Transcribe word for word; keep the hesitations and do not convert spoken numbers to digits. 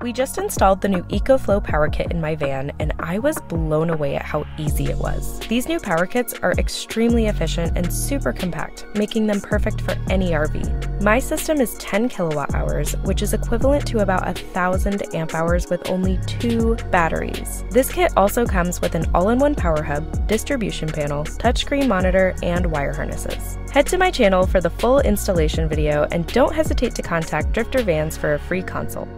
We just installed the new EcoFlow power kit in my van, and I was blown away at how easy it was. These new power kits are extremely efficient and super compact, making them perfect for any R V. My system is ten kilowatt hours, which is equivalent to about a thousand amp hours with only two batteries. This kit also comes with an all-in-one power hub, distribution panel, touchscreen monitor, and wire harnesses. Head to my channel for the full installation video, and don't hesitate to contact Drifter Vans for a free consult.